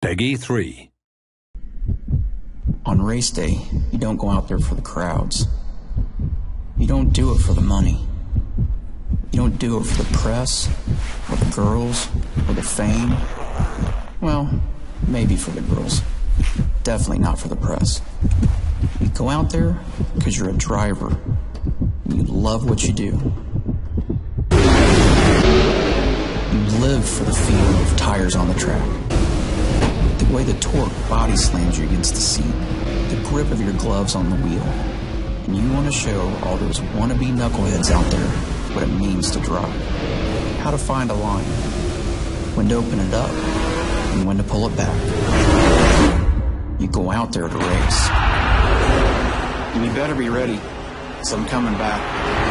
Peggy 3. On race day, you don't go out there for the crowds. You don't do it for the money. You don't do it for the press, or the girls, or the fame. Well, maybe for the girls. Definitely not for the press. You go out there because you're a driver. You love what you do. You live for the feeling of tires on the track. The way the torque body slams you against the seat. The grip of your gloves on the wheel. And you want to show all those wannabe knuckleheads out there what it means to drive. How to find a line. When to open it up. And when to pull it back. You go out there to race. And you better be ready. So I'm coming back.